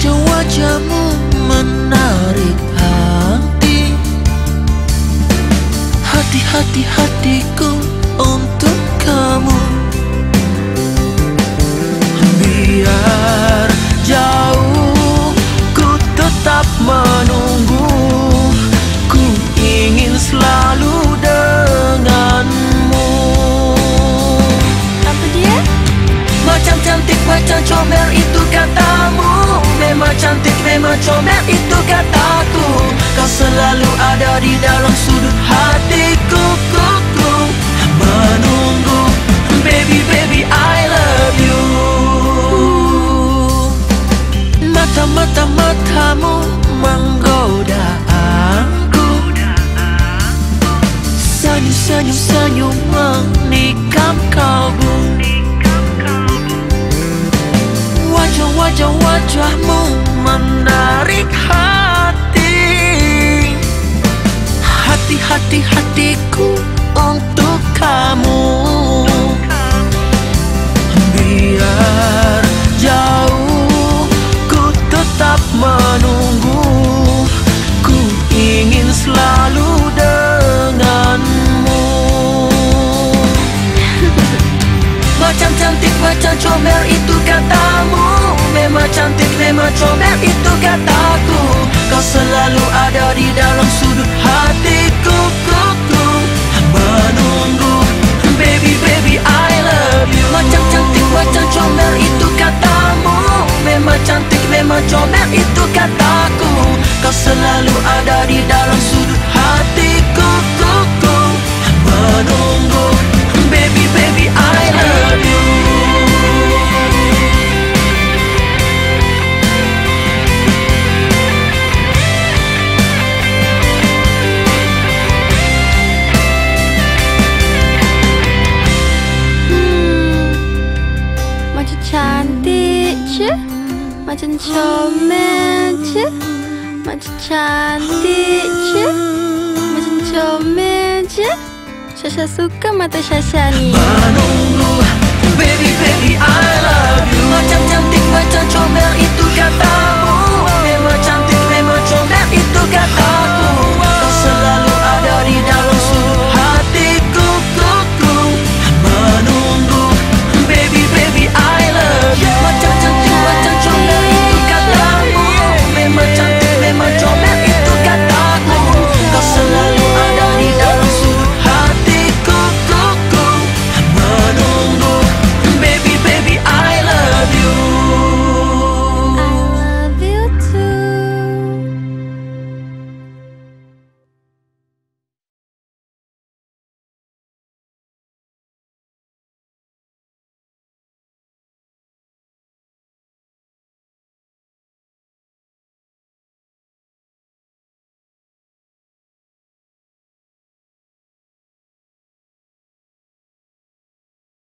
Wajah-wajahmu menarik hati. Hati-hati hatiku untuk kamu. Biar jauh ku tetap menunggu. Ku ingin selalu denganmu. Apa dia? Macam cantik, macam comel itu katamu. Memang cantik, memang comel itu kataku. Kau selalu ada di dalam sudut hatiku. Ku menunggu. Baby, baby, I love you. Mata-matamu menggoda aku. Senyum-senyum menikam kalbu. Wajah-wajahmu menarik hati. Hati-hati hatiku untuk kamu. Biar jauh ku tetap menunggu. Ku ingin selalu denganmu. Macam cantik, macam comel itu katamu. Memang cantik, memang comel itu kataku. Kau selalu ada di dalam sudut hatiku. Ku menunggu. Baby, baby, I love you. Macam cantik, macam comel itu katamu. Memang cantik, memang comel itu kataku. Kau selalu ada di dalam sudut hatiku. Ku menunggu. Baby, baby, I love you. Macam cantik, macam comel, macam cantik, macam comel, Sasha suka mata Sasha nih. Menunggu, baby, baby, I love you. Macam cantik, macam comel.